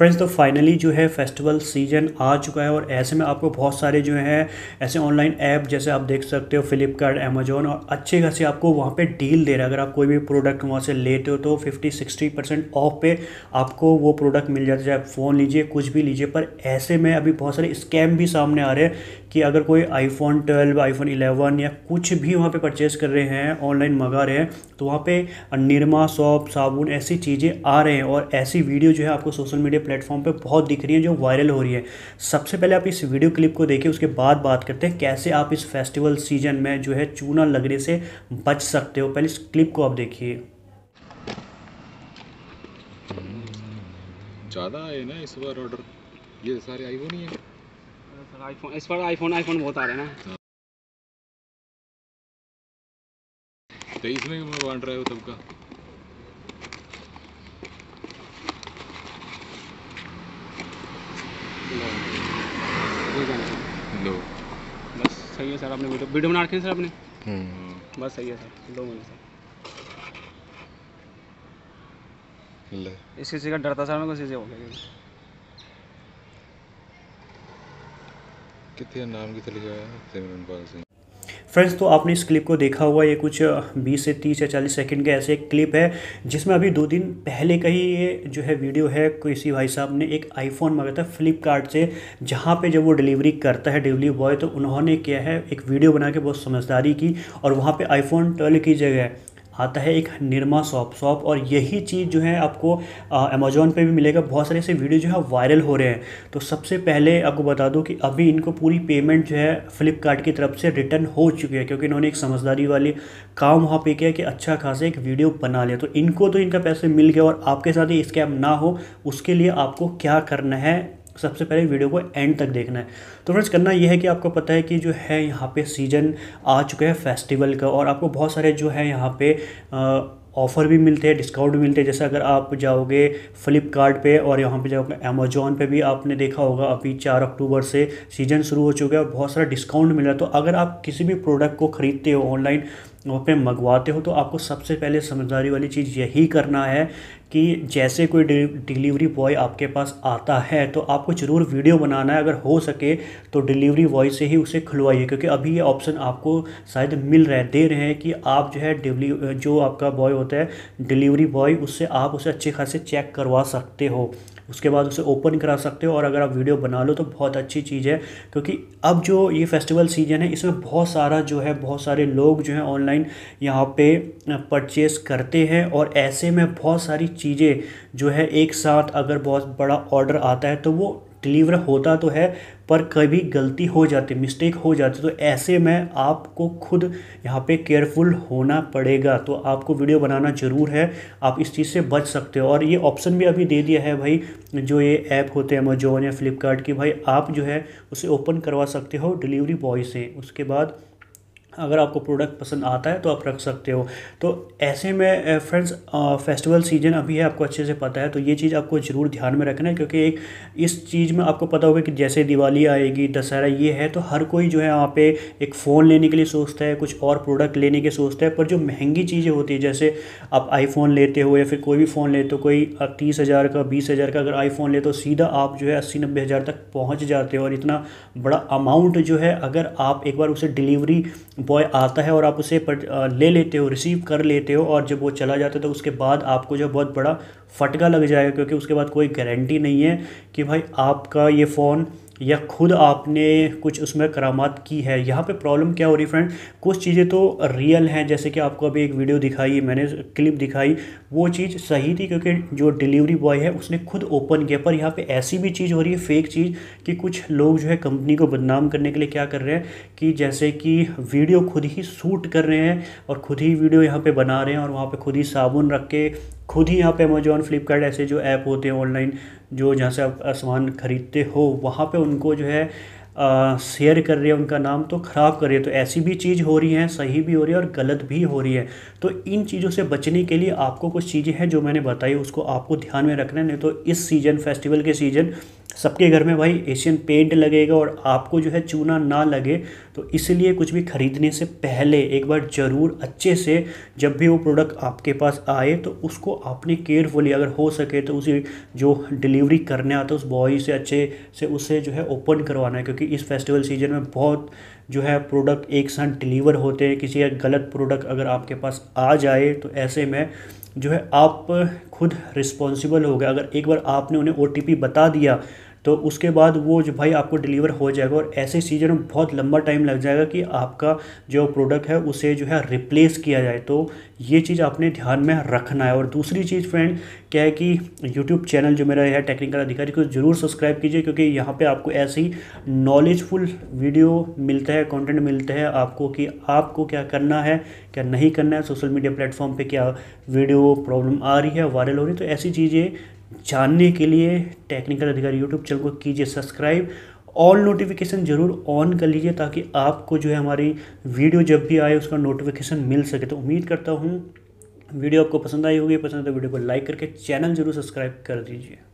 Friends तो finally जो है फेस्टिवल सीजन आ चुका है और ऐसे में आपको बहुत सारे जो है ऐसे ऑनलाइन ऐप जैसे आप देख सकते हो फ्लिपकार्ट, अमेजोन और अच्छे खासे आपको वहाँ पे डील दे रहा है। अगर आप कोई भी प्रोडक्ट वहाँ से लेते हो तो 50-60% ऑफ पे आपको वो प्रोडक्ट मिल जाता है, चाहे फ़ोन लीजिए कुछ भी लीजिए। पर ऐसे में अभी बहुत सारे स्कैम भी सामने आ रहे हैं कि अगर कोई iPhone 12, iPhone 11 या कुछ भी वहाँ पे परचेज़ कर रहे हैं, ऑनलाइन मंगा रहे हैं, तो वहाँ पे निरमा सोप साबुन ऐसी चीज़ें आ रहे हैं और ऐसी वीडियो जो है आपको सोशल मीडिया प्लेटफॉर्म पे बहुत दिख रही है जो वायरल हो रही है। सबसे पहले आप इस वीडियो क्लिप को देखिए, उसके बाद बात करते हैं कैसे आप इस फेस्टिवल सीजन में जो है चूना लगने से बच सकते हो। पहले इस क्लिप को आप देखिए। ज़्यादा है ना इस बार ऑर्डर, ये सारे आईफोन ही है। आईफोन इस पर आईफोन बहुत आ रहे हैं ना, 23 में बांट रहा है वो तब का। लो बस सही है सर, आपने वीडियो बना रखे हैं सर आपने, बस सही है सर। लो मुझे सर ले इस किसी का डरता सर, मेरे को चीज़ें हो गई कितने नाम की चली जाए सिमरन पाल सिंह। फ्रेंड्स तो आपने इस क्लिप को देखा हुआ, ये कुछ 20 से 30 या 40 सेकंड का ऐसे एक क्लिप है जिसमें अभी 2 दिन पहले का ही ये जो है वीडियो है। किसी भाई साहब ने एक आईफोन मंगाया था फ्लिपकार्ट से, जहाँ पे जब वो डिलीवरी करता है डिलीवरी बॉय, तो उन्होंने क्या है एक वीडियो बना के बहुत समझदारी की और वहाँ पर iPhone 12 की जगह आता है एक निरमा सॉप और यही चीज़ जो है आपको अमेजोन पे भी मिलेगा। बहुत सारे ऐसे वीडियो जो है वायरल हो रहे हैं। तो सबसे पहले आपको बता दूं कि अभी इनको पूरी पेमेंट जो है फ्लिपकार्ट की तरफ से रिटर्न हो चुकी है, क्योंकि इन्होंने एक समझदारी वाली काम वहाँ पे किया कि अच्छा खासा एक वीडियो बना लिया। तो इनको तो इनका पैसे मिल गया और आपके साथ ये स्कैम ना हो उसके लिए आपको क्या करना है, सबसे पहले वीडियो को एंड तक देखना है। तो फ्रेंड्स करना यह है कि आपको पता है कि जो है यहाँ पे सीजन आ चुका है फेस्टिवल का और आपको बहुत सारे जो है यहाँ पे ऑफ़र भी मिलते हैं, डिस्काउंट भी मिलते हैं। जैसे अगर आप जाओगे फ्लिपकार्ट पे और यहाँ पे जाओगे अमेजोन पे भी, आपने देखा होगा अभी 4 अक्टूबर से सीज़न शुरू हो चुका है और बहुत सारा डिस्काउंट मिल रहा है। तो अगर आप किसी भी प्रोडक्ट को ख़रीदते हो ऑनलाइन वहाँ पे मंगवाते हो तो आपको सबसे पहले समझदारी वाली चीज़ यही करना है कि जैसे कोई डिलीवरी बॉय आपके पास आता है तो आपको ज़रूर वीडियो बनाना है, अगर हो सके तो डिलीवरी बॉय से ही उसे खुलवाइए, क्योंकि अभी ये ऑप्शन आपको शायद मिल रहा है दे रहे हैं कि आप जो है जो आपका बॉय होता है डिलीवरी बॉय, उससे आप उसे अच्छे खासे चेक करवा सकते हो, उसके बाद उसे ओपन करा सकते हो। और अगर आप वीडियो बना लो तो बहुत अच्छी चीज़ है, क्योंकि अब जो ये फेस्टिवल सीजन है इसमें बहुत सारे लोग जो है ऑनलाइन यहाँ पे परचेस करते हैं और ऐसे में बहुत सारी चीज़ें जो है एक साथ अगर बहुत बड़ा ऑर्डर आता है तो वो डिलीवर होता तो है पर कभी गलती हो जाती, मिस्टेक हो जाती। तो ऐसे में आपको खुद यहाँ पे केयरफुल होना पड़ेगा। तो आपको वीडियो बनाना ज़रूर है, आप इस चीज़ से बच सकते हो। और ये ऑप्शन भी अभी दे दिया है भाई, जो ये ऐप होते हैं अमेजोन या फ्लिपकार्ट की, भाई आप जो है उसे ओपन करवा सकते हो डिलीवरी बॉय से, उसके बाद अगर आपको प्रोडक्ट पसंद आता है तो आप रख सकते हो। तो ऐसे में फ्रेंड्स फेस्टिवल सीजन अभी है, आपको अच्छे से पता है, तो ये चीज़ आपको ज़रूर ध्यान में रखना है, क्योंकि एक इस चीज़ में आपको पता होगा कि जैसे दिवाली आएगी, दशहरा ये है, तो हर कोई जो है वहाँ पे एक फ़ोन लेने के लिए सोचता है, कुछ और प्रोडक्ट लेने के सोचता है। पर जो महंगी चीज़ें होती है, जैसे आप आईफोन लेते हो या फिर कोई भी फ़ोन लेते हो, कोई 30,000 का 20,000 का अगर आईफोन ले तो सीधा आप जो है 80-90 हज़ार तक पहुँच जाते हो। और इतना बड़ा अमाउंट जो है अगर आप एक बार उसे डिलीवरी बॉय आता है और आप उसे ले लेते हो, रिसीव कर लेते हो और जब वो चला जाता है तो उसके बाद आपको जो बहुत बड़ा फटका लग जाएगा, क्योंकि उसके बाद कोई गारंटी नहीं है कि भाई आपका ये फ़ोन या खुद आपने कुछ उसमें करामात की है। यहाँ पे प्रॉब्लम क्या हो रही फ्रेंड, कुछ चीज़ें तो रियल हैं, जैसे कि आपको अभी एक वीडियो दिखाई मैंने, क्लिप दिखाई, वो चीज़ सही थी क्योंकि जो डिलीवरी बॉय है उसने खुद ओपन किया। पर यहाँ पे ऐसी भी चीज़ हो रही है फेक चीज़ कि कुछ लोग जो है कंपनी को बदनाम करने के लिए क्या कर रहे हैं कि जैसे कि वीडियो खुद ही शूट कर रहे हैं और खुद ही वीडियो यहाँ पर बना रहे हैं और वहाँ पर खुद ही साबुन रख के खुद ही यहाँ पे अमेजॉन फ्लिपकार्ट ऐसे जो ऐप होते हैं ऑनलाइन जो जहाँ से आप सामान खरीदते हो वहाँ पे उनको जो है शेयर कर रही है, उनका नाम तो ख़राब कर रही है। तो ऐसी भी चीज़ हो रही है, सही भी हो रही है और गलत भी हो रही है। तो इन चीज़ों से बचने के लिए आपको कुछ चीज़ें हैं जो मैंने बताई उसको आपको ध्यान में रखना है, नहीं तो इस सीज़न फेस्टिवल के सीज़न सबके घर में भाई एशियन पेंट लगेगा और आपको जो है चूना ना लगे, तो इसलिए कुछ भी ख़रीदने से पहले एक बार ज़रूर अच्छे से, जब भी वो प्रोडक्ट आपके पास आए तो उसको आपने केयरफुली, अगर हो सके तो उसे जो डिलीवरी करने आता है उस बॉय से अच्छे से उसे जो है ओपन करवाना है, क्योंकि इस फेस्टिवल सीजन में बहुत जो है प्रोडक्ट एक साथ डिलीवर होते हैं। किसी एक गलत प्रोडक्ट अगर आपके पास आ जाए तो ऐसे में जो है आप खुद रिस्पॉन्सिबल हो गए। अगर एक बार आपने उन्हें OTP बता दिया तो उसके बाद वो जो भाई आपको डिलीवर हो जाएगा, और ऐसे सीजन में बहुत लंबा टाइम लग जाएगा कि आपका जो प्रोडक्ट है उसे जो है रिप्लेस किया जाए। तो ये चीज़ आपने ध्यान में रखना है। और दूसरी चीज़ फ्रेंड क्या है कि यूट्यूब चैनल जो मेरा है टेक्निकल अधिकारी को ज़रूर सब्सक्राइब कीजिए, क्योंकि यहाँ पे आपको ऐसी नॉलेजफुल वीडियो मिलता है, कंटेंट मिलता है आपको कि आपको क्या करना है क्या नहीं करना है, सोशल मीडिया प्लेटफॉर्म पे क्या वीडियो प्रॉब्लम आ रही है, वायरल हो रही है। तो ऐसी चीज़ें जानने के लिए टेक्निकल अधिकारी यूट्यूब चैनल को कीजिए सब्सक्राइब, ऑल नोटिफिकेशन ज़रूर ऑन कर लीजिए ताकि आपको जो है हमारी वीडियो जब भी आए उसका नोटिफिकेशन मिल सके। तो उम्मीद करता हूँ वीडियो आपको पसंद आई होगी, पसंद है तो वीडियो को लाइक करके चैनल ज़रूर सब्सक्राइब कर दीजिए।